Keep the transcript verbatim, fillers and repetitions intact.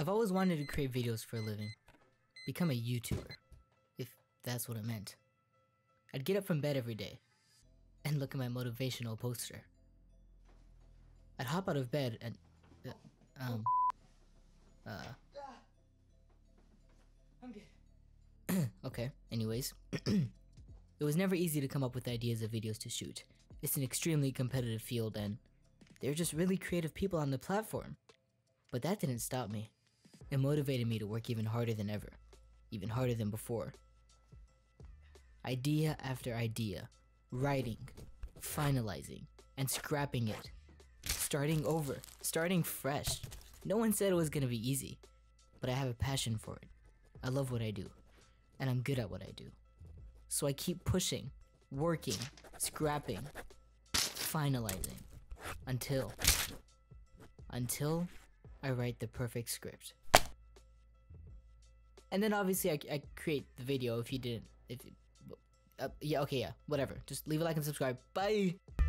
I've always wanted to create videos for a living. Become a YouTuber, if that's what it meant. I'd get up from bed every day and look at my motivational poster. I'd hop out of bed and, uh, um, uh. I'm good. Okay, anyways. It was never easy to come up with ideas of videos to shoot. It's an extremely competitive field and there are just really creative people on the platform. But that didn't stop me. It motivated me to work even harder than ever, even harder than before. Idea after idea, writing, finalizing, and scrapping it. Starting over, starting fresh. No one said it was gonna be easy, but I have a passion for it. I love what I do, and I'm good at what I do. So I keep pushing, working, scrapping, finalizing, until, until I write the perfect script. And then obviously I, I create the video if you didn't, if, uh, yeah, okay, yeah, whatever. Just leave a like and subscribe, bye!